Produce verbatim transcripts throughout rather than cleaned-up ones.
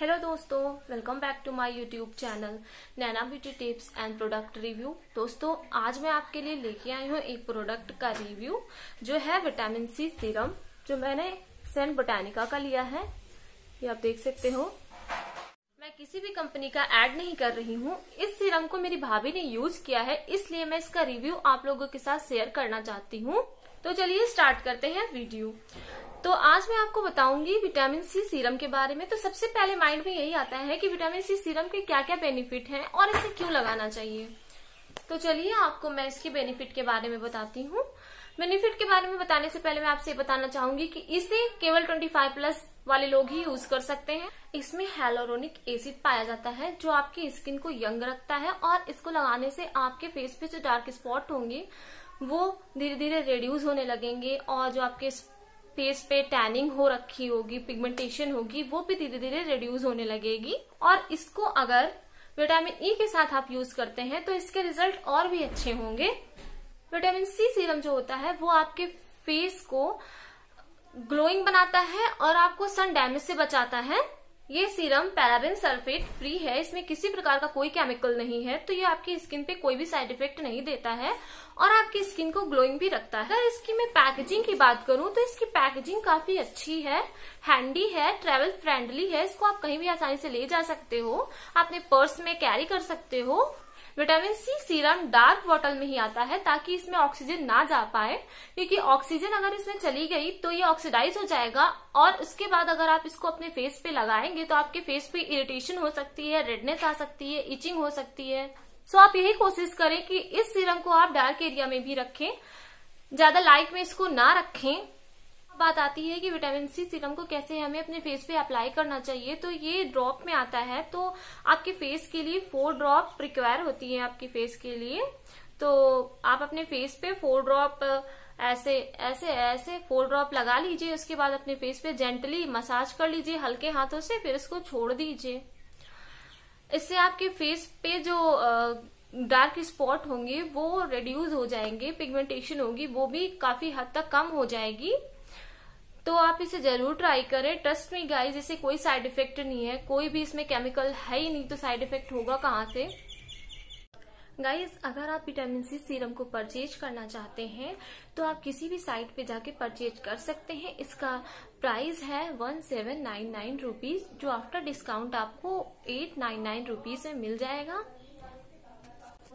Hello दोस्तों, welcome back to my YouTube channel Naina beauty tips and product review. दोस्तों, आज मैं आपके लिए लेके आई हूँ एक प्रोडक्ट का रिव्यू जो है विटामिन सी सीरम, जो मैंने सेंट बोटानिका का लिया है। ये आप देख सकते हो। मैं किसी भी कंपनी का ऐड नहीं कर रही हूँ। इस सीरम को मेरी भाभी ने यूज किया है, इसलिए मैं इसका रिव्यू आप लोगों के साथ शेयर करना चाहती हूँ। तो चलिए स्टार्ट करते हैं वीडियो। तो आज मैं आपको बताऊंगी विटामिन सी सीरम के बारे में। तो सबसे पहले माइंड में यही आता है कि विटामिन सी सीरम के क्या क्या बेनिफिट हैं और इसे क्यों लगाना चाहिए। तो चलिए आपको मैं इसके बेनिफिट के बारे में बताती हूँ। बेनिफिट के बारे में बताने से पहले मैं आपसे बताना चाहूंगी कि इसे केवल पच्चीस प्लस वाले लोग ही यूज कर सकते हैं। इसमें हैलोरोनिक एसिड पाया जाता है जो आपकी स्किन को यंग रखता है, और इसको लगाने से आपके फेस पे जो डार्क स्पॉट होंगे वो धीरे धीरे रिड्यूस होने लगेंगे, और जो आपके फेस पे टैनिंग हो रखी होगी, पिगमेंटेशन होगी, वो भी धीरे धीरे रिड्यूस होने लगेगी। और इसको अगर विटामिन ई के साथ आप यूज करते हैं तो इसके रिजल्ट और भी अच्छे होंगे। विटामिन सी सीरम जो होता है वो आपके फेस को ग्लोइंग बनाता है और आपको सन डैमेज से बचाता है। ये सीरम पैराबेन सल्फेट फ्री है, इसमें किसी प्रकार का कोई केमिकल नहीं है, तो ये आपकी स्किन पे कोई भी साइड इफेक्ट नहीं देता है और आपकी स्किन को ग्लोइंग भी रखता है। अगर इसकी मैं पैकेजिंग की बात करूं तो इसकी पैकेजिंग काफी अच्छी है, हैंडी है, ट्रेवल फ्रेंडली है। इसको आप कहीं भी आसानी से ले जा सकते हो, अपने पर्स में कैरी कर सकते हो। Vitamin C serum dark bottle में ही आता है ताकि इसमें ऑक्सीजन ना जा पाए, क्योंकि ऑक्सीजन अगर इसमें चली गई तो ये ऑक्सीडाइज हो जाएगा, और उसके बाद अगर आप इसको अपने फेस पे लगाएंगे तो आपके फेस पे इरिटेशन हो सकती है, रेडनेस आ सकती है, इचिंग हो सकती है। सो आप यही कोशिश करें कि इस सीरम को आप डार्क एरिया में भी रखें, ज्यादा लाइट में इसको ना रखें। बात आती है कि विटामिन सी सीरम को कैसे हमें अपने फेस पे अप्लाई करना चाहिए। तो ये ड्रॉप में आता है, तो आपके फेस के लिए फोर ड्रॉप रिक्वायर होती है आपके फेस के लिए। तो आप अपने फेस पे फोर ड्रॉप ऐसे ऐसे ऐसे फोर ड्रॉप लगा लीजिए। उसके बाद अपने फेस पे जेंटली मसाज कर लीजिए हल्के हाथों से, फिर इसको छोड़ दीजिए। इससे आपके फेस पे जो आ, डार्क स्पॉट होंगे वो रिड्यूज हो जाएंगे, पिगमेंटेशन होगी वो भी काफी हद तक कम हो जाएगी। तो आप इसे जरूर ट्राई करें। ट्रस्ट मी गाइज, इसे कोई साइड इफेक्ट नहीं है, कोई भी इसमें केमिकल है ही नहीं, तो साइड इफेक्ट होगा कहाँ से। गाइज, अगर आप विटामिन सी सीरम को परचेज करना चाहते हैं तो आप किसी भी साइट पे जाके परचेज कर सकते हैं। इसका प्राइस है one seven nine nine rupees, जो आफ्टर डिस्काउंट आपको एट नाइन नाइन रुपीज में मिल जाएगा।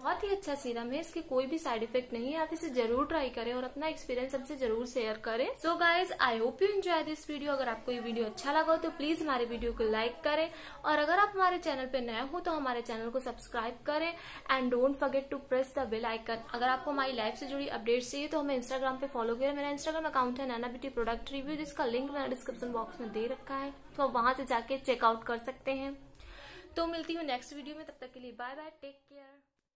बहुत ही अच्छा सीरम है, इसके कोई भी साइड इफेक्ट नहीं है। आप इसे जरूर ट्राई करें और अपना एक्सपीरियंस हमसे जरूर शेयर करें। So guys, I hope you enjoy this video. अगर आपको ये वीडियो अच्छा लगा हो तो प्लीज हमारे वीडियो को लाइक करें, और अगर आप हमारे चैनल पे नए हो तो हमारे चैनल को सब्सक्राइब करें, and don't forget to press the bell icon. अगर आपको हमारी लाइफ से जुड़ी अपडेट चाहिए तो हमें इंस्टाग्राम पे फॉलो करें। मेरा इंस्टाग्राम अकाउंट है नैना ब्यूटी प्रोडक्ट रिव्यू, जिसका लिंक मैंने डिस्क्रिप्शन बॉक्स में दे रखा है, तो आप वहां से जाके चेकआउट कर सकते हैं। तो मिलती हूँ नेक्स्ट वीडियो में, तब तक के लिए बाय बाय, टेक केयर।